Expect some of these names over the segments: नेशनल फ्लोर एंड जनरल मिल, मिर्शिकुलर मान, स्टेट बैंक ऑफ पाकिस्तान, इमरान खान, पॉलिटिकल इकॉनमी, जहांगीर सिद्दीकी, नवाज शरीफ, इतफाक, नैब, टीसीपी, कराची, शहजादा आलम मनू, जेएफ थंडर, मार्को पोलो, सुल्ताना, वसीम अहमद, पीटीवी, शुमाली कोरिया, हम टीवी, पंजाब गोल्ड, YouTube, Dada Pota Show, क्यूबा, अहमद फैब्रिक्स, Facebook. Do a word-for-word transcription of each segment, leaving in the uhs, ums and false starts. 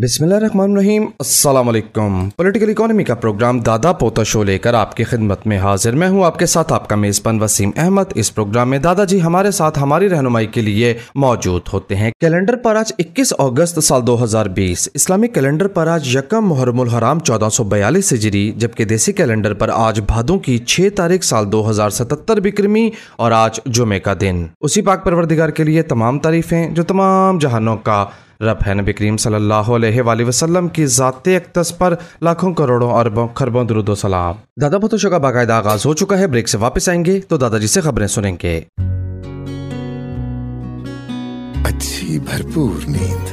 बिस्मिल्लाहिर्रहमानिर्रहीम, अस्सलाम वालेकुम। पॉलिटिकल इकॉनमी का प्रोग्राम दादा पोता शो लेकर आपकी खिदमत में हाजिर। मैं हूं आपके साथ आपका मेज़बान वसीम अहमद। इस प्रोग्राम में दादाजी हमारे साथ हमारी रहनुमाई के लिए मौजूद होते हैं। कैलेंडर पर आज इक्कीस अगस्त साल दो हज़ार बीस, इस्लामिक कैलेंडर पर आज यकम मुहर्रमुल हराम चौदह सौ बयालीस हिजरी, जबकि देसी कैलेंडर पर आज भादों की छह तारीख साल दो हजार सतहत्तर बिक्रमी और आज जुमे का दिन। उसी पाक परवरदिगार के लिए तमाम तारीफें जो तमाम जहानों का रब है। नबी करीम सल्लल्लाहु अलैहि वसल्लम की ज़ाते अक़दस पर लाखों करोड़ों अरबों खरबों दुरूद सलाम। दादा पोता शो का बाकायदा आगाज हो चुका है। ब्रेक से वापस आएंगे तो दादाजी से खबरें सुनेंगे। अच्छी भरपूर नींद,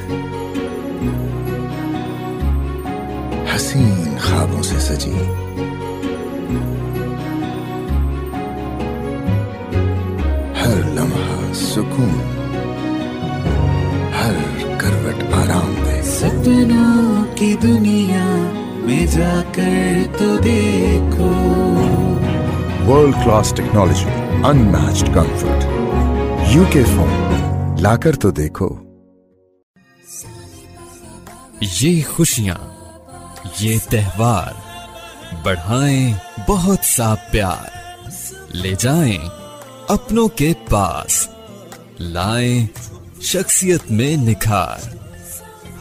हसीन ख्वाबों से सजी हर लम्हा सुकून, आराम दे। सपनों की दुनिया में जाकर तो देखो। World class technology, unmatched comfort, UK phone, लाकर तो देखो। ये खुशियाँ, ये त्योहार बढ़ाएं बहुत सा प्यार, ले जाएं अपनों के पास, लाएं शख्सियत में निखार।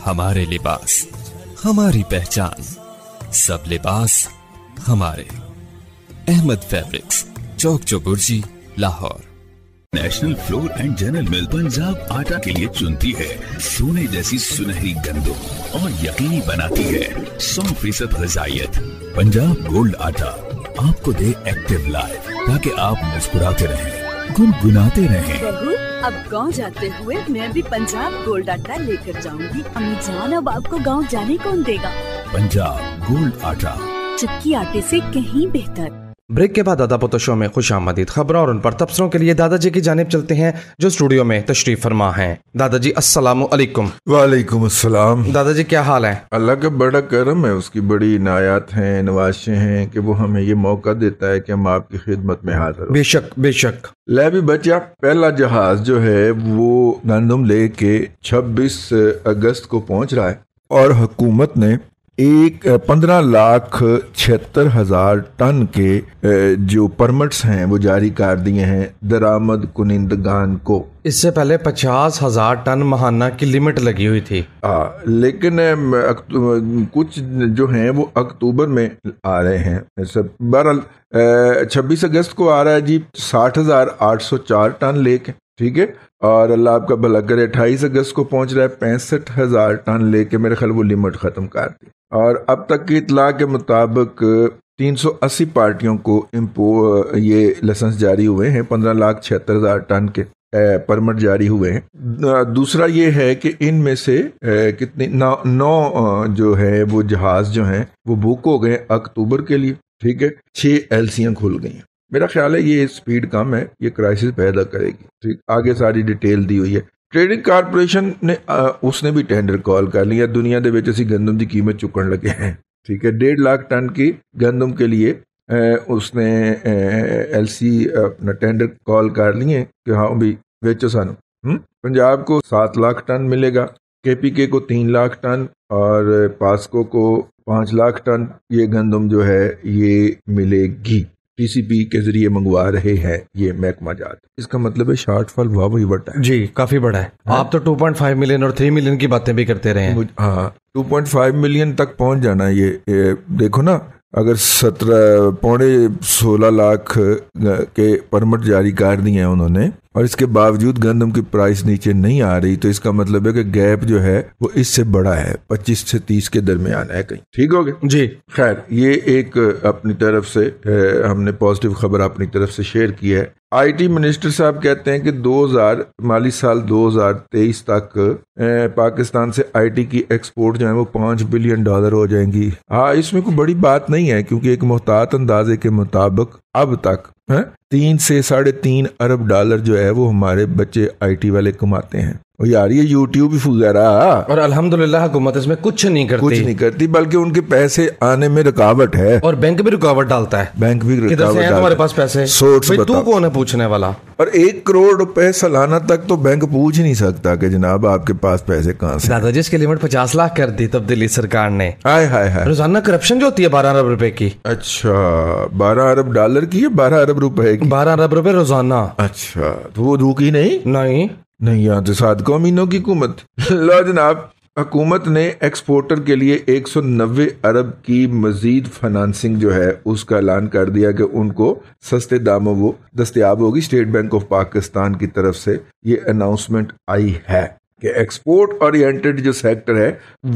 हमारे लिबास हमारी पहचान, सब लिबास हमारे। अहमद फैब्रिक्स, Chowk Chauburji, Lahore. नेशनल फ्लोर एंड जनरल मिल Punjab आटा के लिए चुनती है सोने जैसी सुनहरी गंदम और यकीनी बनाती है सौ फीसद गजायत। पंजाब गोल्ड आटा आपको दे एक्टिव लाइफ, ताकि आप मुस्कुराते रहें, गुनगुनाते रहें। अब गांव जाते हुए मैं भी पंजाब गोल्ड आटा लेकर जाऊंगी। अम्मी जान, अब आपको गांव जाने कौन देगा। पंजाब गोल्ड आटा चक्की आटे से कहीं बेहतर। ब्रेक के बाद दादा पोता शो में खुश आमदीद। खबरों और उन पर तबसरों के लिए दादाजी की जानिब चलते हैं जो स्टूडियो में तशरीफ फरमा हैं। दादाजी अस्सलाम वालेकुम। वालेकुम अस्सलाम। दादाजी क्या हाल है? अल्लाह का बड़ा करम है, उसकी बड़ी इनायत है, नवाशे हैं कि वो हमें ये मौका देता है कि हम आपकी खिदमत में हाजिर। बेशक बेशक। ले भी बचा पहला जहाज जो है वो गंदम ले के छब्बीस अगस्त को पहुँच रहा है और हुकूमत ने एक पंद्रह लाख छिहत्तर हज़ार टन के जो परमिट्स हैं वो जारी कर दिए हैं दरामद कुनिंदगान को। इससे पहले पचास हज़ार टन महाना की लिमिट लगी हुई थी आ, लेकिन कुछ जो हैं वो अक्टूबर में आ रहे हैं। सब बहरहाल छब्बीस अगस्त को आ रहा है जी साठ हज़ार आठ सौ चार टन लेके, ठीक है, और अल्लाह आपका भला करे। अट्ठाईस अगस्त को पहुंच रहा है पैंसठ हज़ार टन लेके, मेरे ख्याल वो लिमिट ख़त्म कर दी। और अब तक की इतला के मुताबिक तीन सौ अस्सी पार्टियों को इम्पो ये लाइसेंस जारी हुए हैं, पंद्रह लाख छिहत्तर हज़ार टन के परमिट जारी हुए हैं। दूसरा ये है कि इनमें से कितने नौ, नौ जो है वो जहाज़ जो हैं वो बुक हो गए अक्टूबर के लिए, ठीक है। छः एलसीयाँ खुल गई हैं। मेरा ख्याल है ये स्पीड कम है, ये क्राइसिस पैदा करेगी, ठीक। आगे सारी डिटेल दी हुई है। ट्रेडिंग कॉर्पोरेशन ने आ, उसने भी टेंडर कॉल कर लिया। दुनिया के ਵਿੱਚ ਅਸੀਂ ਗੰਦਮ ਦੀ कीमत चुकन लगे हैं, ठीक है। डेढ़ लाख टन की गंदम के लिए आ, उसने एल सी अपना टेंडर कॉल कर लिए कि हाँ भी बेचो सानू। पंजाब को सात लाख टन मिलेगा, के पी के को तीन लाख टन और पास्को को पाँच लाख टन ये गंदम जो है ये मिलेगी। टीसीपी के जरिए मंगवा रहे हैं ये महकमा जात। इसका मतलब है शार्टफॉल वाह वही बड़ा है जी, काफी बड़ा है। हाँ? आप तो टू पॉइंट फाइव मिलियन और थ्री मिलियन की बातें भी करते रहे हैं। हाँ, टू पॉइंट फाइव मिलियन तक पहुंच जाना ये, ये देखो ना, अगर सत्रह पौने सोलह लाख के परमिट जारी कर दिए हैं उन्होंने और इसके बावजूद गंदम की प्राइस नीचे नहीं आ रही, तो इसका मतलब है कि गैप जो है वो इससे बड़ा है, पच्चीस से तीस के दरमियान है कहीं, ठीक हो गया जी। खैर, ये एक अपनी तरफ से हमने पॉजिटिव खबर अपनी तरफ से शेयर की है। आईटी मिनिस्टर साहब कहते हैं कि दो हज़ार माली साल दो हज़ार तेईस तक पाकिस्तान से आईटी की एक्सपोर्ट जो है वो पाँच बिलियन डॉलर हो जाएंगी। हाँ, इसमें कोई बड़ी बात नहीं है क्योंकि एक मुहतात अंदाजे के मुताबिक अब तक है तीन से साढ़े तीन अरब डॉलर जो है वो हमारे बच्चे आईटी वाले कमाते हैं। यार ये यूट्यूब वगैरह और अल्हम्दुलिल्लाह हुकूमत इसमें कुछ नहीं करती कुछ नहीं करती बल्कि उनके पैसे आने में रुकावट है और बैंक भी रुकावट डालता है। बैंक भी रुकावट से है तुम्हारे पास पैसे, भाई तू कौन है पूछने वाला? और एक करोड़ रुपए सालाना तक तो बैंक पूछ नहीं सकता कि जनाब आपके पास पैसे कहाँ से। दादाजी इसकी लिमिट पचास लाख कर दी तब्दीली सरकार ने। हाय हाय हाय रोजाना करप्शन जो होती है बारह अरब रुपए की। अच्छा बारह अरब डॉलर की है बारह अरब रुपए की? बारह अरब रुपए रोजाना। अच्छा तो वो रुकी नहीं नहीं नहीं यहाँ तो सात कौमीनों की हुकूमत। लो जनाब हुकूमत ने एक्सपोर्टर के लिए एक सौ नब्बे अरब की मजीद फाइनेंसिंग जो है उसका ऐलान कर दिया कि उनको सस्ते दामों वो दस्तियाब होगी। स्टेट बैंक ऑफ पाकिस्तान की तरफ से ये अनाउंसमेंट आई है कि एक्सपोर्ट ओरिएंटेड जो सेक्टर है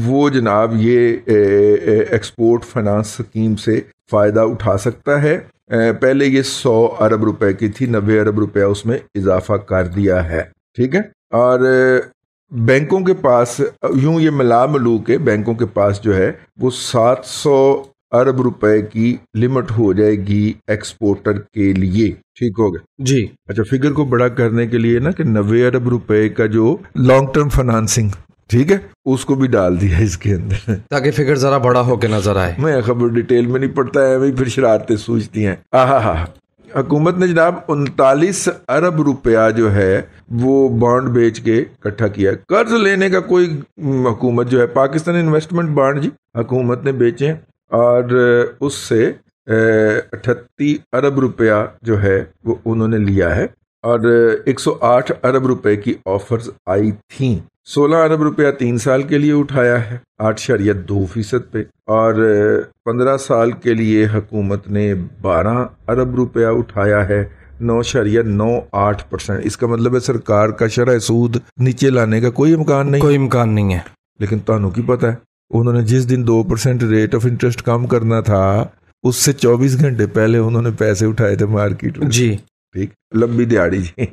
वो जनाब ये एक्सपोर्ट फाइनेंस स्कीम से फ़ायदा उठा सकता है। पहले ये सौ अरब रुपए की थी, नब्बे अरब रुपया उसमें इजाफा कर दिया है। ठीक है। और बैंकों के पास यूं ये मिला मिलू के बैंकों के पास जो है वो सात सौ अरब रुपए की लिमिट हो जाएगी एक्सपोर्टर के लिए। ठीक हो गया जी। अच्छा फिगर को बड़ा करने के लिए ना कि नब्बे अरब रुपए का जो लॉन्ग टर्म फाइनेंसिंग ठीक है उसको भी डाल दिया इसके अंदर ताकि फिगर जरा बड़ा होकर नजर आए। मैं खबर डिटेल में नहीं पढ़ता है भाई, फिर शरारतें सूझती हैं। आहा हा हुकूमत ने जनाब उनतालीस अरब रुपया जो है वो बॉन्ड बेच के इकट्ठा किया। कर्ज लेने का कोई हुकूमत जो है पाकिस्तान इन्वेस्टमेंट बॉन्ड जी हुकूमत ने बेचे और उससे अठत्ती अरब रुपया जो है वो उन्होंने लिया है और एक सौ आठ अरब रुपए की ऑफर्स आई थी। सोलह अरब रुपया तीन साल के लिए उठाया है आठ शरिया दो फीसद पे और पंद्रह साल के लिए हुकूमत ने बारह अरब रुपया उठाया है नौ शरिया नौ आठ परसेंट। इसका मतलब है सरकार का शरह सूद नीचे लाने का कोई इम्कान नहीं कोई इम्कान नहीं है। लेकिन तानू की पता है उन्होंने जिस दिन दो परसेंट रेट ऑफ इंटरेस्ट कम करना था उससे चौबीस घंटे पहले उन्होंने पैसे उठाए थे मार्केट में जी। ठीक लंबी दिहाड़ी जी।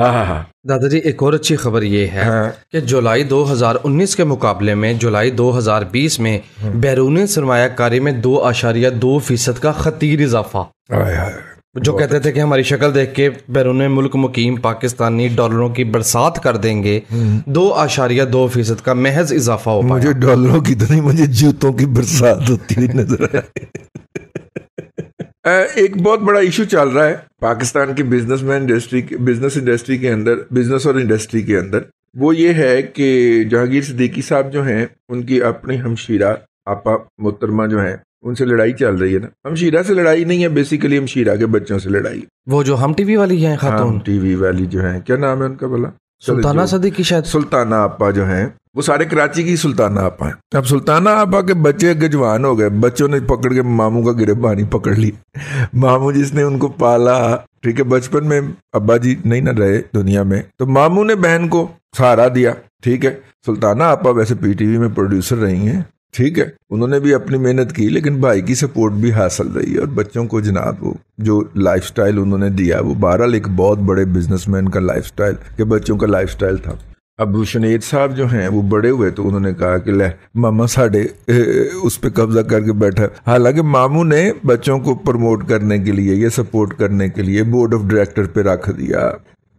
दादाजी एक और अच्छी खबर ये है हाँ। कि जुलाई दो हज़ार उन्नीस के मुकाबले में जुलाई दो हज़ार बीस में बैरूनी सरमायाकारी में दो आशारिया दो फीसद का खतीर इजाफा। जो कहते थे कि हमारी शक्ल देख के बैरून मुल्क मुकीम पाकिस्तानी डॉलरों की बरसात कर देंगे, दो आशारिया दो फीसद का महज इजाफा हो पाया। मुझे डॉलरों की तो नहीं मुझे जूतों की बरसात होती हुई नजर आए। एक बहुत बड़ा इशू चल रहा है पाकिस्तान की बिजनेसमैन इंडस्ट्री बिजनेस इंडस्ट्री के अंदर बिजनेस और इंडस्ट्री के अंदर वो ये है कि जहांगीर सिद्दीकी साहब जो हैं उनकी अपनी हमशीरा आपा मोहतरमा जो हैं उनसे लड़ाई चल रही है ना। हमशीरा से लड़ाई नहीं है, बेसिकली हमशीरा के बच्चों से लड़ाई। वो जो हम टीवी वाली है खातून हम टीवी वाली जो है क्या नाम है उनका भला सुल्ताना सिद्दीकी शायद सुल्ताना आपा जो हैं वो सारे कराची की सुल्ताना आपा हैं। अब सुल्ताना आपा के बच्चे के जवान हो गए, बच्चों ने पकड़ के मामू का गिरफ्तारी पकड़ ली। मामू जिसने उनको पाला ठीक है बचपन में अब्बा जी नहीं ना रहे दुनिया में तो मामू ने बहन को सहारा दिया। ठीक है सुल्ताना आपा वैसे पीटीवी में प्रोड्यूसर रही है। ठीक है उन्होंने भी अपनी मेहनत की लेकिन भाई की सपोर्ट भी हासिल रही है और बच्चों को जनाब वो जो लाइफस्टाइल उन्होंने दिया वो बहरहाल एक बहुत बड़े बिजनेसमैन का लाइफस्टाइल के बच्चों का लाइफस्टाइल था। अब शनेद साहब जो हैं वो बड़े हुए तो उन्होंने कहा कि ले मामा साढ़े उस पर कब्जा करके बैठा। हालांकि मामू ने बच्चों को प्रमोट करने के लिए या सपोर्ट करने के लिए बोर्ड ऑफ डायरेक्टर पे रख दिया।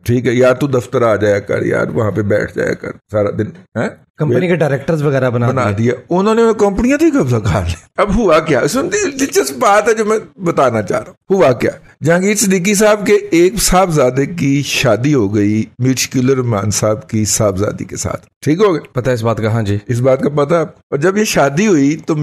ठीक है यार तू दफ्तर आ जाया कर, यार वहाँ पे बैठ जाया कर सारा दिन है। कंपनी के डायरेक्टर्स वगैरह बना बना दिया उन्होंने, कंपनियां थी कब्जा खा ली। अब हुआ क्या इसमें दिलचस्प बात है जो मैं बताना चाह रहा हूँ। हुआ क्या जहांगीर सिद्दीकी साहब के एक साहबजादे की शादी हो गई मिर्शिकुलर मान साहब की साहबजादी के साथ। ठीक हो गया पता है इस बात का? हाँ जी इस बात का पता। और जब ये शादी हुई तो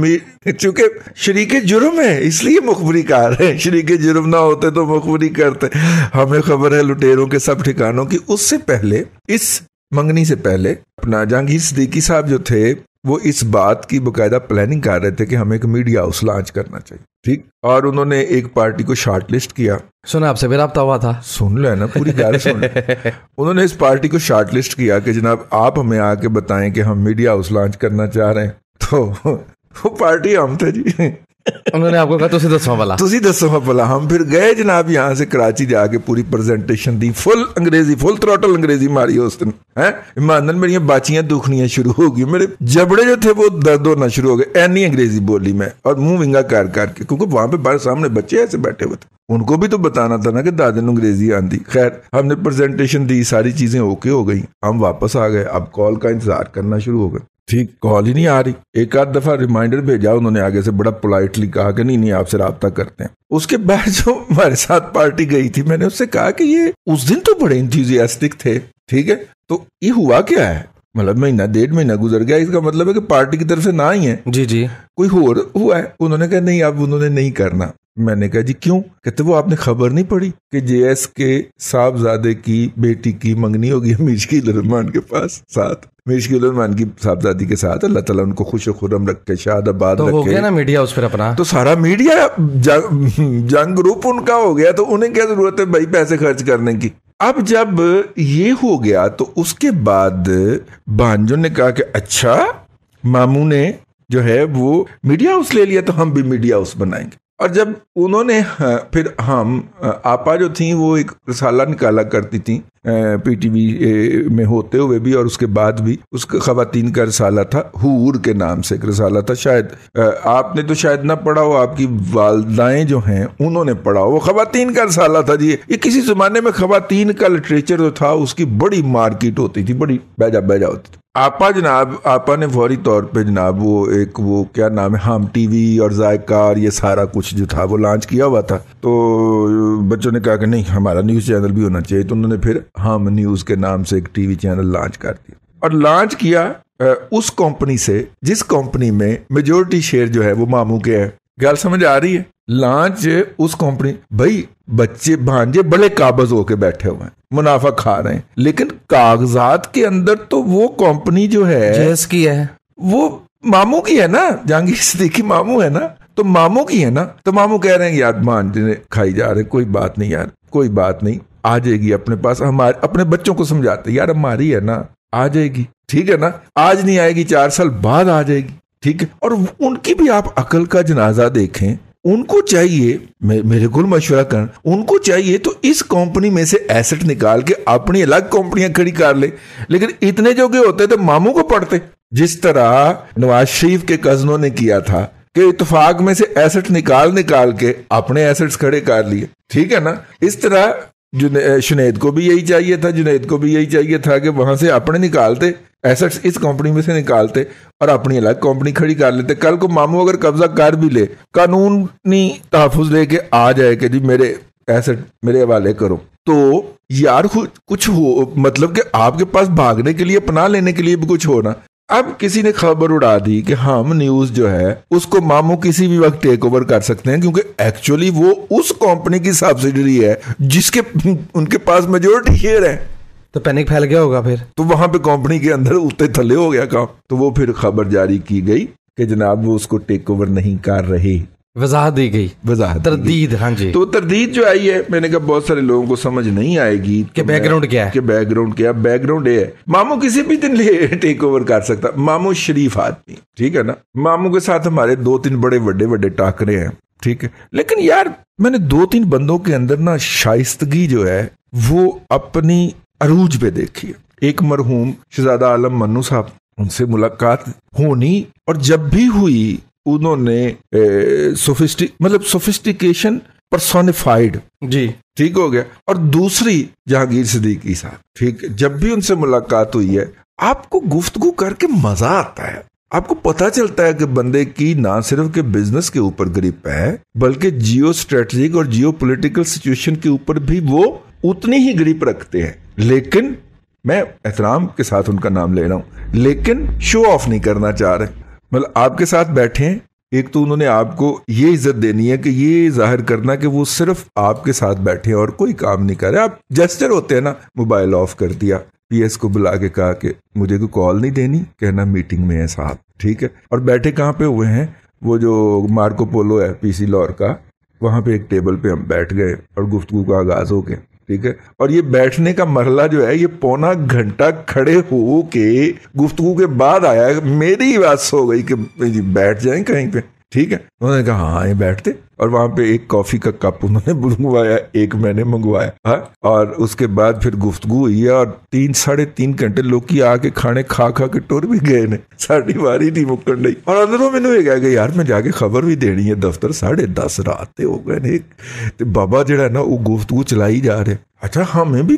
चूंकि शरीके जुर्म है इसलिए मुखबरी कर रहे हैं, शरीके जुर्म ना होते तो मुखबरी करते। हमें खबर है लुटेरों के सब ठिकानों की। उससे पहले इस मंगनी से पहले अपना जहांगीर सिद्दीकी साहब जो थे वो इस बात की बकायदा प्लानिंग कर रहे थे कि हमें एक मीडिया हाउस लॉन्च करना चाहिए। ठीक और उन्होंने एक पार्टी को शार्ट लिस्ट किया। सुना आपसे भी रब्ता हुआ था, सुन लो है ना पूरी बात सुन लो। उन्होंने इस पार्टी को शार्ट लिस्ट किया कि जनाब आप हमें आके बताएं कि हम मीडिया हाउस लॉन्च करना चाह रहे हैं। तो वो पार्टी हम थे जी। उन्होंने आपको कहा तुसी दसो भला तुसी दसो भला। हम फिर गए जनाब यहाँ से कराची जाके पूरी प्रेजेंटेशन दी, फुल अंग्रेजी, फुल थ्रोटल अंग्रेजी मारी उस दिन। है ईमानदार मेरी बाचियां दुखनियाँ शुरू हो गई, मेरे जबड़े जो थे वो दर्द होना शुरू हो गए, ऐनी अंग्रेजी बोली मैं और मुंह विंगा कार कार के, क्योंकि वहां पे बाहर सामने बच्चे ऐसे बैठे हुए थे, उनको भी तो बताना था ना कि दादा ने अंग्रेजी आंदी। खैर हमने प्रेजेंटेशन दी, सारी चीजें ओके हो गई, हम वापस आ गए। अब कॉल का इंतजार करना शुरू हो गया, ठीक कॉल ही नहीं आ रही। एक आध दफा रिमाइंडर भेजा उन्होंने आगे से, बड़ा पोलाइटली कहा कि नहीं नहीं आपसे राब्ता करते हैं। उसके बाद जो हमारे साथ पार्टी गई थी, मैंने उससे कहा कि ये उस दिन तो बड़े इंथुजियास्टिक थे, ठीक है, तो ये हुआ क्या है, मतलब महीना डेढ़ महीना गुजर गया, इसका मतलब है कि पार्टी की तरफ से ना ही है जी जी, कोई और हुआ है। उन्होंने कहा नहीं अब उन्होंने नहीं करना। मैंने कहा जी क्यों? कहते वो आपने खबर नहीं पढ़ी कि जेएस के साहबजादे की बेटी की मंगनी होगी मिर्शिकुलर मान के पास, साथ मिर्शिकुलर मान की साहबजादी के साथ, अल्लाह ताला उनको खुश खुरम रखे, शाद आबाद रखे। तो हो गया ना मीडिया उस पर अपना, तो सारा मीडिया जंग रूप उनका हो गया, तो उन्हें क्या जरूरत है भाई पैसे खर्च करने की। अब जब ये हो गया तो उसके बाद बांजो ने कहा कि अच्छा मामू ने जो है वो मीडिया हाउस ले लिया तो हम भी मीडिया हाउस बनाएंगे। और जब उन्होंने फिर हम आपा जो थी वो एक रसाला निकाला करती थी पीटीवी में होते हुए भी और उसके बाद भी, उसका खवातीन का रसाला था हूर के नाम से एक रसाला था, शायद आपने तो शायद ना पढ़ा हो, आपकी वालदाएं जो हैं उन्होंने पढ़ा हो, वो खवातीन का रसाला था जी। ये किसी ज़माने में खवातीन का लिटरेचर जो था उसकी बड़ी मार्केट होती थी, बड़ी बैजा बैजा होती थी। आपा जनाब आपा ने फौरी तौर पे जनाब वो एक वो क्या नाम है हम टीवी और जायका और ये सारा कुछ जो था वो लॉन्च किया हुआ था, तो बच्चों ने कहा कि नहीं हमारा न्यूज़ चैनल भी होना चाहिए, तो उन्होंने फिर हम न्यूज़ के नाम से एक टीवी चैनल लॉन्च कर दिया और लॉन्च किया उस कंपनी से जिस कंपनी में मेजोरिटी शेयर जो है वो मामू के है। गल समझ आ रही है? लॉन्च उस कंपनी, भाई बच्चे भांजे बड़े काबज होके बैठे हुए हैं, मुनाफा खा रहे हैं, लेकिन कागजात के अंदर तो वो कंपनी जो है जेएस की है, वो मामू की है ना, जहांगीर सिद्दीकी मामू है ना, तो मामू की है ना, तो मामू कह रहे हैं यार भांजे खाई जा रहे, कोई बात नहीं यार, कोई बात नहीं आ जाएगी अपने पास, हमारे अपने बच्चों को समझाते यार हमारी है ना आ जाएगी, ठीक है ना, आज नहीं आएगी चार साल बाद आ जाएगी, ठीक है। और उनकी भी आप अकल का जनाजा देखें, उनको चाहिए मे, मेरे को मशवरा कर, उनको चाहिए तो इस कंपनी में से एसेट निकाल के अपनी अलग कंपनियां खड़ी कर ले, लेकिन इतने जोगे होते तो मामू को पढ़ते, जिस तरह नवाज शरीफ के कजनों ने किया था कि इतफाक में से एसेट निकाल निकाल के अपने एसेट्स खड़े कर लिए, ठीक है ना। इस तरह जुने, जुनेद को भी यही चाहिए था, जुनेद को भी यही चाहिए था कि वहां से अपने निकालते एसेट्स, इस कंपनी में से निकालते और अपनी अलग कंपनी खड़ी कर लेते। कल को मामू अगर कब्जा कर भी ले, कानूनी तहफ़ुज़ लेके आ जाए कि जी मेरे एसेट मेरे हवाले करो, तो यार कुछ हो, मतलब कि आपके पास भागने के लिए पनाह लेने के लिए भी कुछ हो ना। अब किसी ने खबर उड़ा दी कि हम न्यूज जो है उसको मामू किसी भी वक्त टेक ओवर कर सकते हैं, क्योंकि एक्चुअली वो उस कंपनी की सब्सिडरी है जिसके उनके पास मेजोरिटी शेयर है। तो पैनिक फैल गया होगा फिर, तो वहां पे कंपनी के अंदर उतने थले हो गया काम, तो वो फिर खबर जारी की गई कि जनाब वो उसको टेक ओवर नहीं कर रहे, वजाहत दी गई, वजाहत तरदीद। हाँ जी, तो तरदीद जो आई है, मैंने कहा बहुत सारे लोगों को समझ नहीं आएगी कि बैकग्राउंड क्या है, कि बैकग्राउंड क्या, बैकग्राउंड ये है मामू किसी भी दिन लिए टेक ओवर कर सकता, मामू शरीफ आदमी, ठीक है ना। मामू के साथ हमारे दो तीन बड़े बड़े बड़े टाकरे हैं, ठीक है, लेकिन यार मैंने दो तीन बंदों के अंदर ना शाइस्तगी जो है वो अपनी अरूज पे देखी। एक मरहूम शहजादा आलम मनू साहब, उनसे मुलाकात होनी, और जब भी हुई उन्होंने सोफिस्टिक मतलब सोफिस्टिकेशन पर्सोनिफाइड जी, ठीक हो गया। और दूसरी जहांगीर सिद्दीकी साहब, ठीक, जब भी उनसे मुलाकात हुई है आपको गुफ्तगू करके मजा आता है, आपको पता चलता है कि बंदे की ना सिर्फ के बिजनेस के ऊपर ग्रिप है, बल्कि जियो स्ट्रेटेजिक और जियो पोलिटिकल सिचुएशन के ऊपर भी वो उतनी ही ग्रिप रखते हैं। लेकिन मैं एहतराम के साथ उनका नाम ले रहा हूं, लेकिन शो ऑफ नहीं करना चाह रहे, मतलब आपके साथ बैठे हैं, एक तो उन्होंने आपको ये इज्जत देनी है कि ये जाहिर करना कि वो सिर्फ आपके साथ बैठे हैं और कोई काम नहीं कर रहे। आप जेस्चर होते हैं ना, मोबाइल ऑफ कर दिया, पीएस को बुला के कहा कि मुझे कोई कॉल नहीं देनी, कहना मीटिंग में है साहब, ठीक है। और बैठे कहाँ पे हुए हैं, वो जो मार्को पोलो है पीसी लॉर का, वहां पे एक टेबल पे हम बैठ गए और गुफ्तगू का आगाज हो गया, ठीक है। और ये बैठने का मरहला जो है ये पौना घंटा खड़े हो के गुफ्तगू के बाद आया, मेरी बात हो गई कि बैठ जाएं कहीं पे, ठीक है। उन्होंने कहा हाँ ये बैठते, और वहां पे एक कॉफी का कप उन्होंने मंगवाया, एक मैंने मंगवाया हा? और उसके बाद फिर गुफ्तगू हुई है और तीन साढ़े तीन घंटे लोग की आके खाने खा खा के टुर भी गए ने, साड़ी वारी नहीं मुक्कन नहीं। और अंदरों मैंने ये कहा कि यार मैं जाके खबर भी देनी है दफ्तर, साढ़े दस रात ते हो गए ने, ते बाबा जरा ना वो गुफ्तगू चलाई जा रहे। अच्छा हमें भी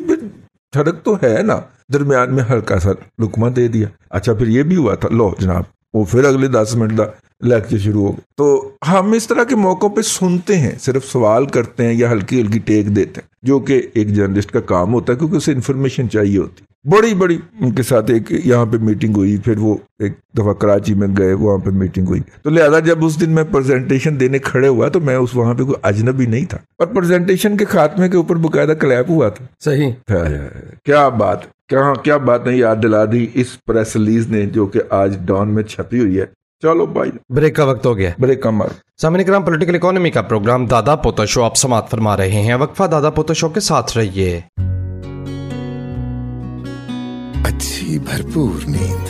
सड़क तो है ना, दरम्यान में हल्का सा लुकमा दे दिया। अच्छा फिर ये भी हुआ था, लो जनाब वो फिर अगले दस मिनट का लेक्चर शुरू हो गया। तो हम इस तरह के मौकों पे सुनते हैं, सिर्फ सवाल करते हैं या हल्की हल्की टेक देते हैं, जो कि एक जर्नलिस्ट का काम होता है क्योंकि उसे इन्फॉर्मेशन चाहिए होती है। बड़ी बड़ी उनके साथ एक यहाँ पे मीटिंग हुई, फिर वो एक दफा कराची में गए, वहाँ पे मीटिंग हुई। तो लिहाजा जब उस दिन मैं प्रेजेंटेशन देने खड़े हुआ तो मैं उस वहाँ पे कोई अजनबी नहीं था, पर प्रेजेंटेशन के खात्मे के ऊपर बकायदा क्लैप हुआ था। सही था, क्या बात, क्या क्या बात नहीं याद दिला दी इस प्रेस रिलीज ने जो कि आज डॉन में छपी हुई है। चलो भाई ब्रेक का वक्त हो गया, ब्रेक का मार। सामने कराम पॉलिटिकल इकॉनमी का प्रोग्राम दादा पोता शो आप समाप्त फरमा रहे हैं। वक्फा दादा पोता शो के साथ रहिए। अच्छी भरपूर नींद,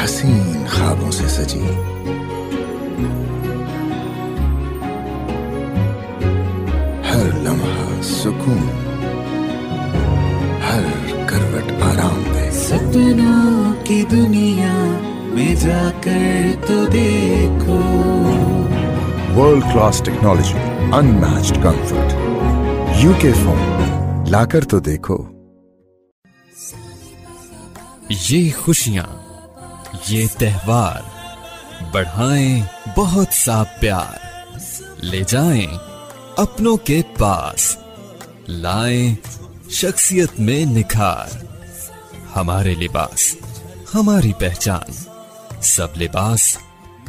हसीन ख्वाबों से सजी हर लम्हा सुकून, हर करवट आराम दे। सपनों की दुनिया में जाकर तो देखो, world class technology, unmatched comfort, UK phone, लाकर तो देखो। ये खुशियाँ, ये त्योहार बढ़ाएं बहुत सा प्यार, ले जाएं अपनों के पास, लाएं शख्सियत में निखार। हमारे लिबास हमारी पहचान, सब लिबास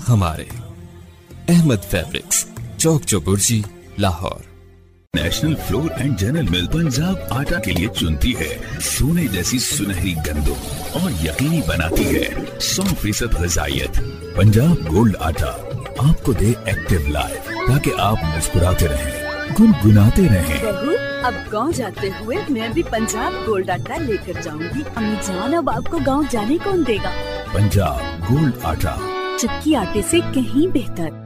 हमारे। अहमद फैब्रिक्स, Chowk Chauburji, Lahore. नेशनल फ्लोर एंड जनरल मिल Punjab आटा के लिए चुनती है सोने जैसी सुनहरी गंदम और यकीनी बनाती है सौ फीसद गजाइत। पंजाब गोल्ड आटा आपको दे एक्टिव लाइफ, ताकि आप मुस्कुराते रहें, गुनगुनाते रहें। अब गांव जाते हुए मैं भी पंजाब गोल्ड आटा लेकर जाऊंगी। अम्मी जान अब आपको गांव जाने कौन देगा। पंजाब गोल्ड आटा, चक्की आटे से कहीं बेहतर।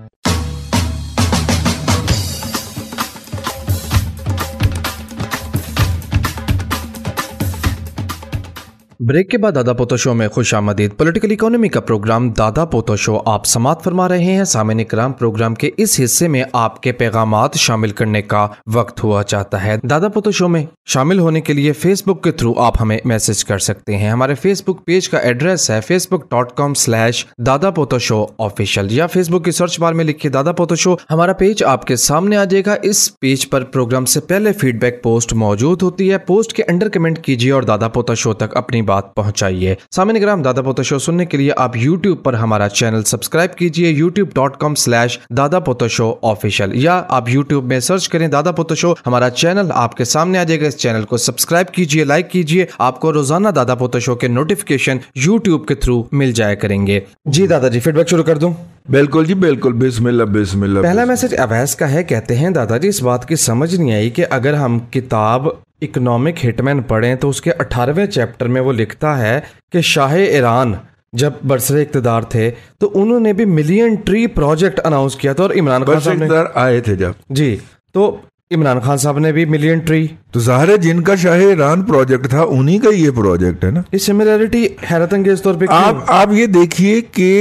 ब्रेक के बाद दादा पोता शो में खुश आमदीद। पॉलिटिकल इकॉनमी का प्रोग्राम दादा पोता शो आप समाप्त फरमा रहे हैं। सामने कराम, प्रोग्राम के इस हिस्से में आपके पैगामात शामिल करने का वक्त हुआ चाहता है। दादा पोता शो में शामिल होने के लिए फेसबुक के थ्रू आप हमें मैसेज कर सकते हैं। हमारे फेसबुक पेज का एड्रेस है Facebook dot com slash Dada Pota show official, या फेसबुक की सर्च बार में लिखिए दादा पोता शो, हमारा पेज आपके सामने आ जाएगा। इस पेज पर प्रोग्राम से पहले फीडबैक पोस्ट मौजूद होती है, पोस्ट के अंडर कमेंट कीजिए और दादा पोता शो तक अपनी बात पहुंचाइए। सामने ग्राम दादा पोता शो सुनने के लिए आप YouTube पर हमारा चैनल सब्सक्राइब कीजिए यूट्यूब.com slash Dada Pota show official, या आप YouTube में सर्च करें दादा पोता शो, हमारा चैनल आपके सामने आ जाएगा। इस चैनल को सब्सक्राइब कीजिए, लाइक कीजिए, आपको रोजाना दादा पोता शो के नोटिफिकेशन YouTube के थ्रू मिल जाया करेंगे। जी दादाजी फीडबैक शुरू कर दूं। बिल्कुल जी बिल्कुल, बिस्मिल्लाह बिस्मिल्लाह। पहला मैसेज अवैस का है, कहते हैं दादाजी इस बात की समझ नहीं आई कि अगर हम किताब इकोनॉमिक हिटमैन पढ़ें तो उसके अठारहवें चैप्टर में वो लिखता है कि शाह ईरान जब बरसरे इक्तदार थे तो उन्होंने भी मिलियन ट्री प्रोजेक्ट अनाउंस किया था, और इमरान खान साहब ने आए थे जब जी, तो इमरान खान साहब ने भी मिलियन ट्री, तो ज़ाहिर है जिनका शाह ईरान प्रोजेक्ट था उन्हीं का ये प्रोजेक्ट है ना। ये सिमिलरिटी हैरत अंगेज तौर पे आप आप ये देखिए कि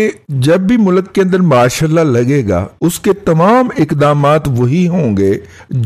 जब भी मुल्क के अंदर माशाल्लाह लगेगा उसके तमाम इकदामात वही होंगे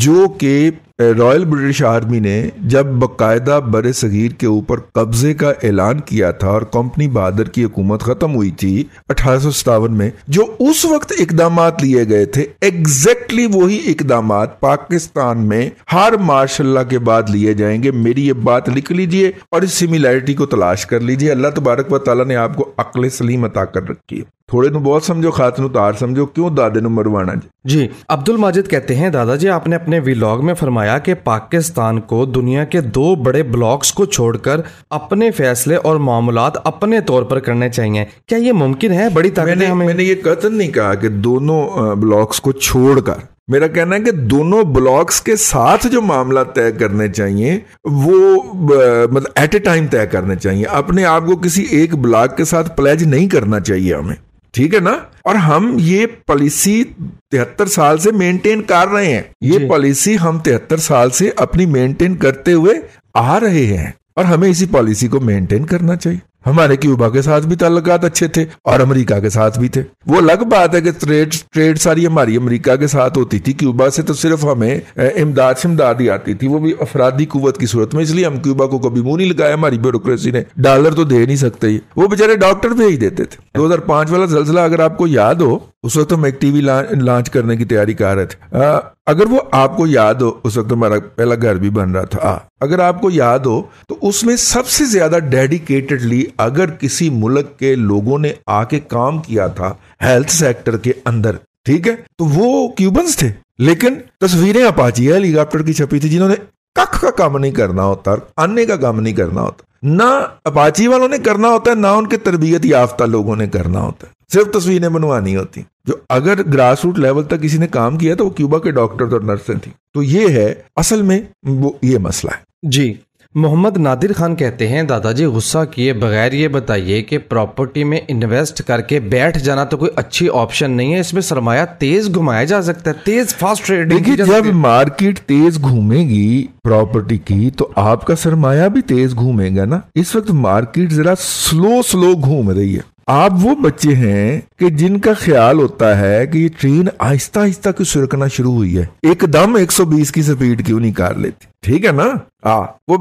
जो कि रॉयल ब्रिटिश आर्मी ने जब बकायदा बड़े सगीर के ऊपर कब्जे का ऐलान किया था और कंपनी बहादुर की हुकूमत खत्म हुई थी अठारह सौ सतावन में, जो उस वक्त इकदामात लिए गए थे, एग्जैक्टली वही इकदामात पाकिस्तान में हर मार्शल के बाद लिए जाएंगे। मेरी ये बात लिख लीजिए और इस सिमिलैरिटी को तलाश कर लीजिए। अल्लाह तबारक व तआला ने आपको अक्ल सलीम अता कर रखी है। थोड़े नु बहुत समझो, खास नु तार समझो, क्यों दादे नु मरवाना जी। जी अब्दुल माजिद कहते हैं दादाजी आपने अपने व्लॉग में फरमाया कि पाकिस्तान को दुनिया के दो बड़े ब्लॉक्स को छोड़कर अपने फैसले और मामलात अपने तौर पर करने चाहिए, क्या ये मुमकिन है? बड़ी ताकतें हमें। मैंने ये कतन नहीं कहा कि दोनों ब्लॉक्स को छोड़कर, मेरा कहना है कि दोनों ब्लॉक्स के साथ जो मामला तय करने चाहिए वो मतलब एट ए टाइम तय करने चाहिए। अपने आप को किसी एक ब्लॉक के साथ प्लेज नहीं करना चाहिए हमें, ठीक है ना। और हम ये पॉलिसी तिहत्तर साल से मेंटेन कर रहे हैं, ये पॉलिसी हम तिहत्तर साल से अपनी मेंटेन करते हुए आ रहे हैं और हमें इसी पॉलिसी को मेंटेन करना चाहिए। हमारे क्यूबा के साथ भी ताल्लुकात अच्छे थे और अमेरिका के साथ भी थे। वो अलग बात है कि ट्रेड ट्रेड सारी हमारी अमेरिका के साथ होती थी, क्यूबा से तो सिर्फ हमें इमदाद शमदाद ही आती थी, वो भी अफराधी कुव्वत की सूरत में, इसलिए हम क्यूबा को कभी मुंह नहीं लगाया। हमारी ब्यूरोक्रेसी ने डॉलर तो दे नहीं सकते, वो बेचारे डॉक्टर भेज देते थे। दो हजार पांच वाला जलजिला अगर आपको याद हो, उस वक्त हम एक टीवी लॉन्च करने की तैयारी कर रहे थे। आ, अगर वो आपको याद हो, उस वक्त हमारा पहला घर भी बन रहा था। अगर आपको याद हो तो उसमें सबसे ज्यादा डेडिकेटेडली अगर किसी मुल्क के लोगों ने आके काम किया था हेल्थ सेक्टर के अंदर, ठीक है, तो वो क्यूबन्स थे। लेकिन तस्वीरें अपाची हेलीकॉप्टर की छपी थी जिन्होंने कख का काम नहीं करना होता, आने का काम नहीं करना होता, ना अपाची वालों ने करना होता है, ना उनके तरबियत याफ्ता लोगों ने करना होता है, सिर्फ तस्वीरें बनवानी होती। जो अगर ग्रास रूट लेवल तक किसी ने काम किया तो वो क्यूबा के डॉक्टर और नर्सें थी। तो ये है असल में वो ये मसला है जी। मोहम्मद नादिर खान कहते हैं, दादाजी गुस्सा किए बगैर ये बताइए कि प्रॉपर्टी में इन्वेस्ट करके बैठ जाना तो कोई अच्छी ऑप्शन नहीं है, इसमें सरमाया तेज घुमाया जा सकता है, तेज फास्ट ट्रेडिंग। देखिए जब मार्केट तेज घूमेगी प्रॉपर्टी की तो आपका सरमाया भी तेज घूमेगा ना। इस वक्त मार्केट जरा स्लो स्लो घूम रही है। आप वो बच्चे हैं कि जिनका ख्याल होता है कि ये ट्रेन आहिस्ता आहिस्ता क्यों सरकना शुरू हुई है, एकदम एक सौ बीस की स्पीड क्यों नहीं कर लेती, ठीक है ना। आ, वो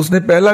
उसने पहला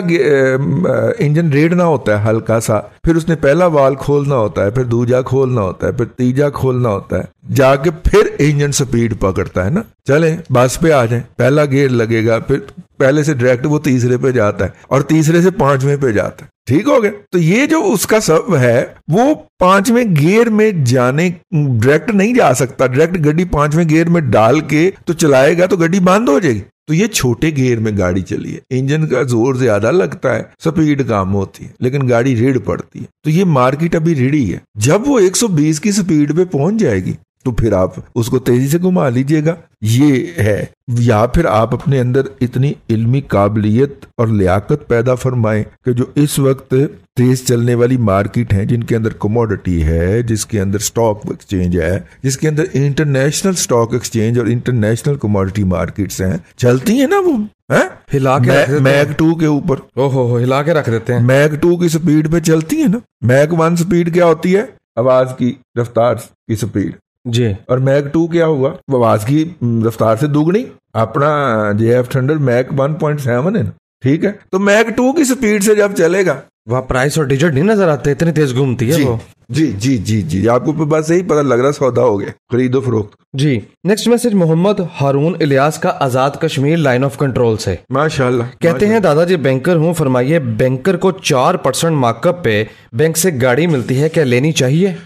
इंजन रेड़ना होता है हल्का सा, फिर उसने पहला वाल खोलना होता है, फिर दूजा खोलना होता है, फिर तीजा खोलना होता है, जाके फिर इंजन स्पीड पकड़ता है ना। चले बस पे आ जाए, पहला गेयर लगेगा, फिर पहले से डायरेक्ट वो तीसरे पे जाता है और तीसरे से पांचवें पे जाता है, ठीक हो गया। तो ये जो उसका सब है वो पांचवें गियर में जाने डायरेक्ट नहीं जा सकता, डायरेक्ट गाड़ी पांचवें गियर में डाल के तो चलाएगा तो गाड़ी बंद हो जाएगी। तो ये छोटे गियर में गाड़ी चली है, इंजन का जोर ज्यादा लगता है, स्पीड कम होती है, लेकिन गाड़ी रेड़ पड़ती है। तो ये मार्केट अभी रेड़ी है, जब वो एक सौ बीस की स्पीड पे पहुंच जाएगी तो फिर आप उसको तेजी से घुमा लीजिएगा, ये है। या फिर आप अपने अंदर इतनी इल्मी काबिलियत और लियाकत पैदा फरमाएं कि जो इस वक्त तेज चलने वाली मार्केट है, जिनके अंदर कमोडिटी है, जिसके अंदर स्टॉक एक्सचेंज है, जिसके अंदर इंटरनेशनल स्टॉक एक्सचेंज और इंटरनेशनल कमोडिटी मार्केट्स हैं, चलती है ना, वो है हिला के रख देते हैं मैक टू के ऊपर। ओहो हो, हिला के रख देते हैं। मैक टू की स्पीड पे चलती है ना। मैक वन स्पीड क्या होती है? आवाज की रफ्तार की स्पीड जी। और मैक टू क्या हुआ? आवाज की रफ्तार से दुगनी। अपना जेएफ थंडर mach one point seven है ना, ठीक है। तो मैक टू की स्पीड से जब चलेगा वहाँ प्राइस और डिजिट नहीं नजर आते, इतनी तेज घूमती है वो। जी जी जी जी, आपको बस यही पता लग रहा सौदा हो गया, खरीदो फरोख्त जी। नेक्स्ट मैसेज मोहम्मद हारून इलियास का Azad Kashmir line of control से, माशाल्लाह, कहते हैं दादाजी बैंकर हूँ, फरमाइए बैंकर को चार परसेंट मार्कअप पे बैंक से गाड़ी मिलती है, क्या लेनी चाहिए?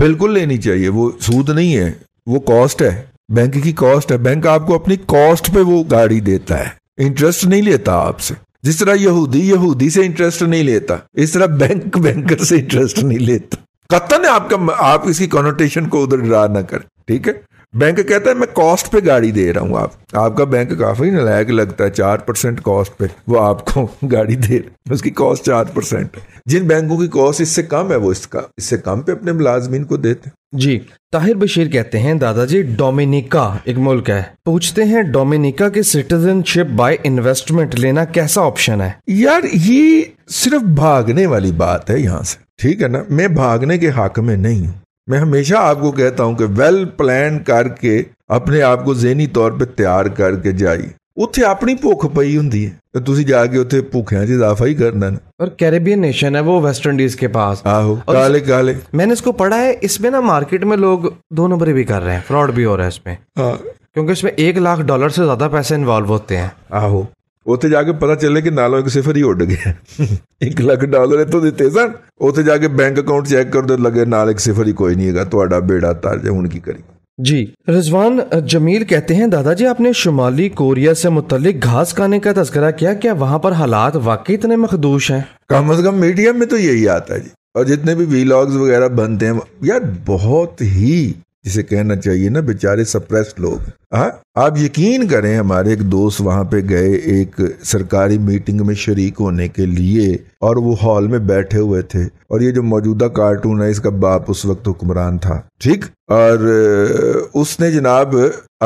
बिल्कुल लेनी चाहिए, वो सूद नहीं है, वो कॉस्ट है, बैंक की कॉस्ट है। बैंक आपको अपनी कॉस्ट पे वो गाड़ी देता है, इंटरेस्ट नहीं लेता आपसे। जिस तरह यहूदी यहूदी से इंटरेस्ट नहीं लेता, इस तरह बैंक बैंकर से इंटरेस्ट नहीं लेता। कतन आपका आप इसकी कॉनोटेशन को उधर ड्रा ना करें, ठीक है। बैंक कहता है मैं कॉस्ट पे गाड़ी दे रहा हूँ, आप, आपका बैंक काफी नालायक लगता है, चार परसेंट कॉस्ट पे वो आपको गाड़ी दे रहा है, उसकी कॉस्ट चार परसेंट। जिन बैंकों की कॉस्ट इससे कम है वो इसका इससे कम पे अपने मुलाजमीन को देते हैं जी। ताहिर बशीर कहते हैं दादाजी डोमिनिका एक मुल्क है, पूछते हैं डोमिनिका के सिटीजनशिप बाय इन्वेस्टमेंट लेना कैसा ऑप्शन है? यार ये सिर्फ भागने वाली बात है यहाँ से, ठीक है ना। मैं भागने के हक में नहीं हूँ, मैं हमेशा आपको कहता हूं कि वेल प्लान करके अपने आप को ज़हनी तौर पे तैयार करके जाइए। उत्थे अपनी भुख पई हुंदी है तो तुसी जाके उत्थे भुखियां च इजाफा ही करना ना। और कैरेबियन नेशन है वो, वेस्ट इंडीज के पास, आहो काले काले, मैंने इसको पढ़ा है, इसमें ना मार्केट में लोग दो नंबरी भी कर रहे हैं, फ्रॉड भी हो रहा है इसमें, क्योंकि इसमें एक लाख डॉलर से ज्यादा पैसे इन्वॉल्व होते हैं। आहो ਉੱਥੇ ਜਾ ਕੇ ਪਤਾ ਚੱਲੇ ਕਿ ਨਾਲੋਂ ਇੱਕ ਸਿਫਰ ਹੀ ਉੱਡ ਗਿਆ। ਇੱਕ ਲੱਖ ਡਾਲਰ ਇੱਥੋਂ ਦਿੱਤੇ ਸਨ, ਉੱਥੇ ਜਾ ਕੇ ਬੈਂਕ ਅਕਾਊਂਟ ਚੈੱਕ ਕਰਦੇ ਲੱਗੇ ਨਾਲ ਇੱਕ ਸਿਫਰ ਹੀ ਕੋਈ ਨਹੀਂ ਹੈਗਾ, ਤੁਹਾਡਾ ਬੇੜਾ ਤਾਰ ਜੇ, ਹੁਣ ਕੀ ਕਰੀ जी। रिजवान जमील कहते हैं दादाजी आपने शुमाली कोरिया से मुतलिक घास खाने का तस्करा किया, क्या वहाँ पर हालात वाकई इतने मखदूश हैं? कम अज कम मीडिया में तो यही आता है जी, और जितने भी वीलॉग्स वगैरह बनते हैं यार बहुत ही जिसे कहना चाहिए ना, बेचारे सप्रेस्ड लोग। हाँ, आप यकीन करें, हमारे एक दोस्त वहाँ पे गए एक सरकारी मीटिंग में शरीक होने के लिए, और वो हॉल में बैठे हुए थे, और ये जो मौजूदा कार्टून है इसका बाप उस वक्त हुक्मरान था, ठीक, और उसने जनाब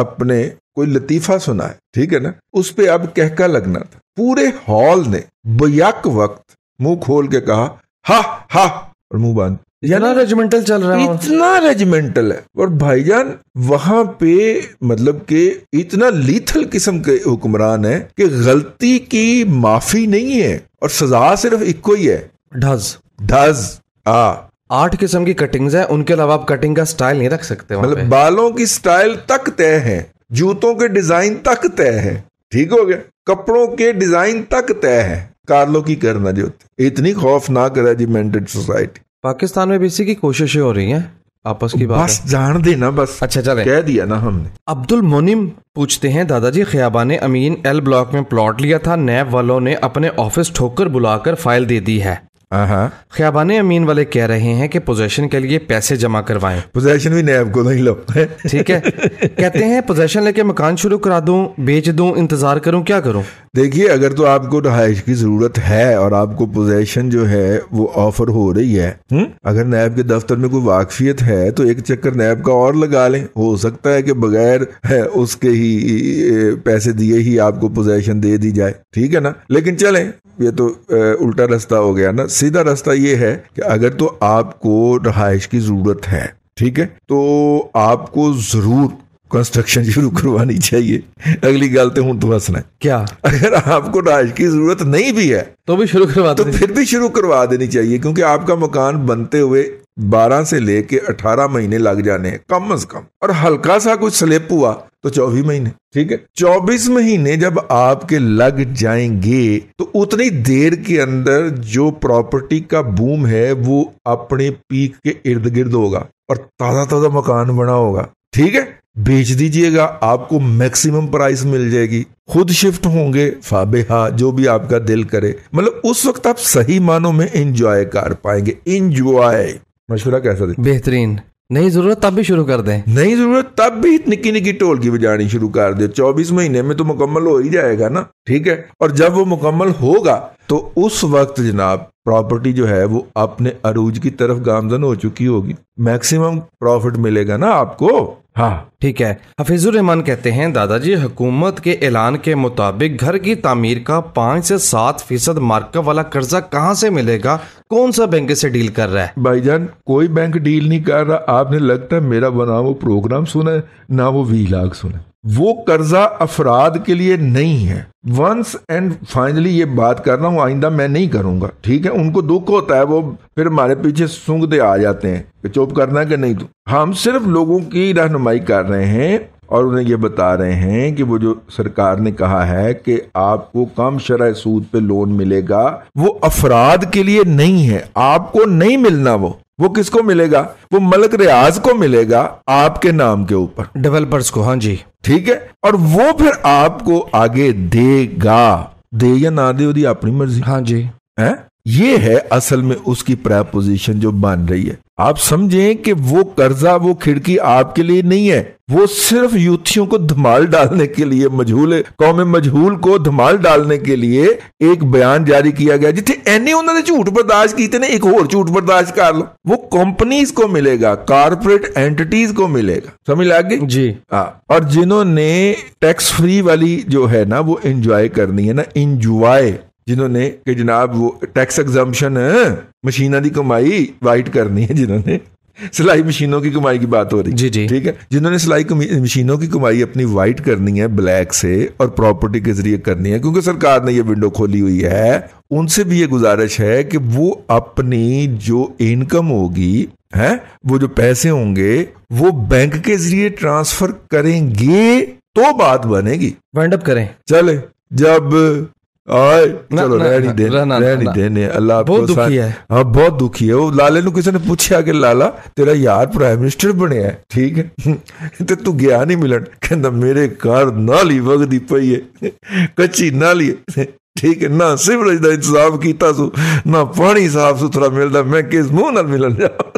अपने कोई लतीफा सुना है, ठीक है ना, उस पे अब कहका लगना था। पूरे हॉल ने बैक वक्त मुंह खोल के कहा हा हा, और मुंह बंद। इतना रेजिमेंटल चल रहा है, इतना रेजिमेंटल है। और भाईजान वहां पे मतलब के इतना लीथल किस्म के हुक्मरान है कि गलती की माफी नहीं है, और सजा सिर्फ इको ही है, ढज ढज। आ आठ किस्म की कटिंग्स है, उनके अलावा आप कटिंग का स्टाइल नहीं रख सकते, मतलब बालों की स्टाइल तक तय है, जूतों के डिजाइन तक तय है, ठीक हो गया, कपड़ों के डिजाइन तक तय है, कार्लो की करना जो। इतनी खौफनाक रेजिमेंटेड सोसाइटी पाकिस्तान में भी इसी की कोशिशें हो रही हैं, आपस की बात बस जान देना बस। अच्छा चले, कह दिया ना हमने। अब्दुल मोनिम पूछते हैं, दादाजी खयाबान अमीन एल ब्लॉक में प्लॉट लिया था, नैब वालों ने अपने ऑफिस ठोकर बुलाकर फाइल दे दी है, खयाबाने अमीन वाले कह रहे हैं कि पोजेशन के लिए पैसे जमा करवाएं। पोजेशन भी नैब को नहीं लो, ठीक है। कहते हैं पोजेशन लेके मकान शुरू करा दूं, बेच दूं, इंतजार करूं, क्या करूं? देखिए, अगर तो आपको रहायश की जरूरत है और आपको पोजेशन जो है वो ऑफर हो रही है, हुँ? अगर नैब के दफ्तर में कोई वाकफियत है तो एक चक्कर नैब का और लगा लें, हो सकता है कि बगैर उसके ही पैसे दिए ही आपको पोजेशन दे दी जाए, ठीक है ना। लेकिन चले, ये तो उल्टा रास्ता हो गया ना। सीधा रास्ता ये है कि अगर तो आपको रहायश की जरूरत है, ठीक है, तो आपको जरूर कंस्ट्रक्शन शुरू करवानी चाहिए। अगली गल तो हूं तो हंसना है क्या, अगर आपको रहायश की जरूरत नहीं भी है तो भी शुरू करवा तो फिर भी शुरू करवा देनी चाहिए, क्योंकि आपका मकान बनते हुए बारह से लेके अठारह महीने लग जाने हैं कम अज कम, और हल्का सा कुछ स्लिप हुआ तो चौबीस महीने, ठीक है। चौबीस महीने जब आपके लग जाएंगे तो उतनी देर के अंदर जो प्रॉपर्टी का बूम है वो अपने पीक के इर्द गिर्द होगा, और ताजा ताजा मकान बना होगा, ठीक है। बेच दीजिएगा, आपको मैक्सिमम प्राइस मिल जाएगी, खुद शिफ्ट होंगे, फाबेहा जो भी आपका दिल करे, मतलब उस वक्त आप सही मानों में एंजॉय कर पाएंगे। एंजॉय मशवरा कैसा दे? बेहतरीन। नहीं जरूरत तब भी शुरू कर दें, नहीं जरूरत तब भी निकी निकी टोल की बजानी शुरू कर दे। चौबीस महीने में तो मुकम्मल हो ही जाएगा ना, ठीक है। और जब वो मुकम्मल होगा तो उस वक्त जनाब प्रॉपर्टी जो है वो अपने अरूज की तरफ गामजन हो चुकी होगी, मैक्सिमम प्रॉफिट मिलेगा ना आपको। हाँ, ठीक है। हफीजुर रहमान कहते हैं, दादाजी हुकूमत के ऐलान के मुताबिक घर की तामीर का पाँच से सात फीसद मार्कअप वाला कर्जा कहाँ से मिलेगा? कौन सा बैंक से डील कर रहा है? भाईजान कोई बैंक डील नहीं कर रहा। आपने लगता है मेरा बना वो प्रोग्राम सुना है ना, वो वी लाख सुना। वो कर्जा अफराद के लिए नहीं है। वंस एंड फाइनली ये बात कर रहा हूँ, आइंदा मैं नहीं करूंगा, ठीक है। उनको दुख होता है, वो फिर हमारे पीछे सूंघते आ जाते हैं कि चुप करना है कि नहीं। तो हम सिर्फ लोगों की रहनुमाई कर रहे हैं और उन्हें ये बता रहे हैं कि वो जो सरकार ने कहा है कि आपको कम शरह सूद पे लोन मिलेगा, वो अफराद के लिए नहीं है, आपको नहीं मिलना। वो वो किसको मिलेगा? वो मलक रियाज को मिलेगा आपके नाम के ऊपर, डेवलपर्स को। हाँ जी, ठीक है। और वो फिर आपको आगे देगा, दे या ना दे उदी अपनी मर्जी। हाँ जी, है ये है असल में उसकी प्रपोजिशन जो बन रही है। आप समझें कि वो कर्जा, वो खिड़की आपके लिए नहीं है, वो सिर्फ यूथियों को धमाल डालने के लिए, मजहूल कौम मजहूल को धमाल डालने के लिए एक बयान जारी किया गया, जिथे एने उन्होंने झूठ बर्दाश्त की, इतने एक और झूठ बर्दाश्त कर लो। वो कंपनीज को मिलेगा, कॉर्पोरेट एंटिटीज को मिलेगा, समझ लागे जी। आ, और जिन्होंने टैक्स फ्री वाली जो है ना वो एंजॉय करनी है ना, एंजॉय, जिन्होंने कि जनाब वो टैक्स एग्जाम्पशन मशीना की कमाई वाइट करनी है, जिन्होंने सिलाई मशीनों की कमाई की बात हो रही जी जी, ठीक है, जिन्होंने सिलाई मशीनों की कमाई अपनी वाइट करनी है ब्लैक से और प्रॉपर्टी के जरिए करनी है, क्योंकि सरकार ने ये विंडो खोली हुई है। उनसे भी ये गुजारिश है कि वो अपनी जो इनकम होगी है, वो जो पैसे होंगे वो बैंक के जरिए ट्रांसफर करेंगे तो बात बनेगी। वाइंड अप करें, चले जब आए, चलो रहनी देने रहनी देने। अल्लाह बहुत दुखी है, हाँ बहुत दुखी है। वो लाले नू किसी ने पूछा कि लाला तेरा यार प्राइम मिनिस्टर बनया, ठीक है, ते तू गया नहीं मिलन? कहना मेरे घर नाली वगदी पई है, कच्ची नाली है, ठीक है ना, सिवरेज का इंतजाम किया, ना पानी साफ सुथरा मिलता, मैं किस मुंह नाल मिलन जावां?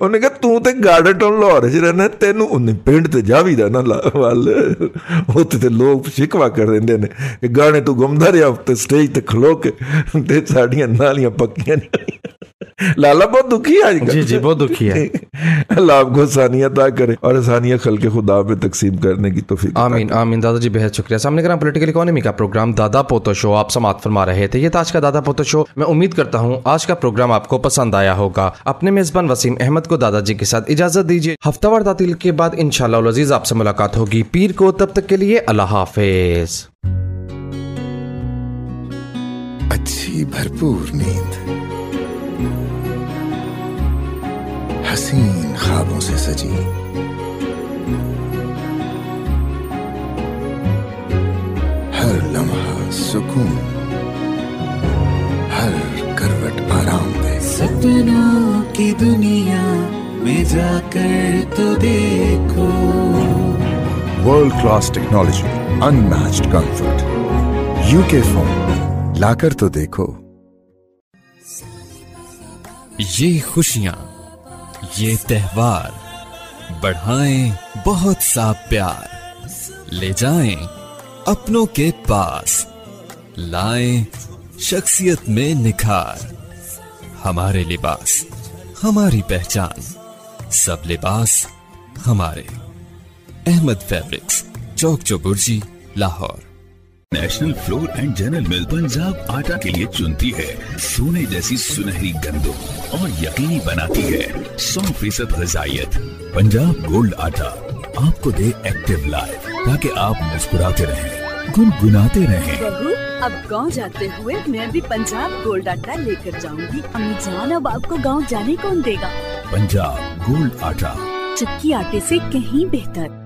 ਉਹਨੇ ਕਿਹਾ ਤੂੰ ਤੇ ਗਾਰਡਨ ਟਾਊਨ ਲਾਹੌਰ 'ਚ ਰਹਿੰਦਾ, ਤੈਨੂੰ ਉਹਨੇ ਪਿੰਡ 'ਤੇ ਜਾ ਵੀ ਦਾ ਨਾ ਵੱਲ, ਉੱਥੇ ਤਾਂ ਲੋਕ ਸ਼ਿਕਵਾ ਕਰ ਦਿੰਦੇ ਨੇ ਕਿ ਗਾਣੇ ਤੂੰ ਗਾਉਂਦਾ ਰਿਹਾ ਉੱਤੇ ਸਟੇਜ 'ਤੇ ਖਲੋ ਕੇ, ਅਤੇ ਸਾਡੀਆਂ ਨਾਲੀਆਂ ਪੱਕੀਆਂ ਨਹੀਂ। लाला बहुत दुखी है आज जी जी बहुत दुखी है। अल्लाह आपको आसानियाँ अदा करे और आसानियाँ खल्के खुदा में तकसीम करने की तौफीक। आमीन आमीन। दादा जी बेहद शुक्रिया। सामने कराम पॉलिटिकल इकॉनमी का प्रोग्राम दादा पोता शो आप समाअत फरमा रहे थे। ये था आज का दादा पोता शो। मैं उम्मीद करता हूँ आज का प्रोग्राम आपको पसंद आया होगा। अपने मेजबान वसीम अहमद को दादा जी के साथ इजाजत दीजिए। हफ्तावार तातील के बाद इंशाअल्लाह अज़ीज़ आपसे मुलाकात होगी पीर को। तब तक के लिए अल्लाह हाफिज। अच्छी भरपूर नींद, हसीन ख्वाबों से सजी हर लम्हा सुकून, हर करवट आराम दे। सपनों की दुनिया में जाकर तो देखो, world class technology, unmatched comfort, UK phone, लाकर तो देखो। ये खुशियाँ, ये त्यौहार बढ़ाएं बहुत सा प्यार, ले जाएं अपनों के पास, लाएं शख्सियत में निखार। हमारे लिबास हमारी पहचान, सब लिबास हमारे। अहमद फैब्रिक्स, Chowk Chauburji, Lahore. नेशनल फ्लोर एंड जनरल मिल Punjab आटा के लिए चुनती है सोने जैसी सुनहरी गंदम और यकीनी बनाती है सौ फीसद गजाइत। पंजाब गोल्ड आटा आपको दे एक्टिव लाइफ, ताकि आप मुस्कुराते रहें, गुनगुनाते रहें। अब गांव जाते हुए मैं भी पंजाब गोल्ड आटा लेकर जाऊंगी। अम्मी जान, अब आपको गांव जाने कौन देगा। पंजाब गोल्ड आटा, चक्की आटे से कहीं बेहतर।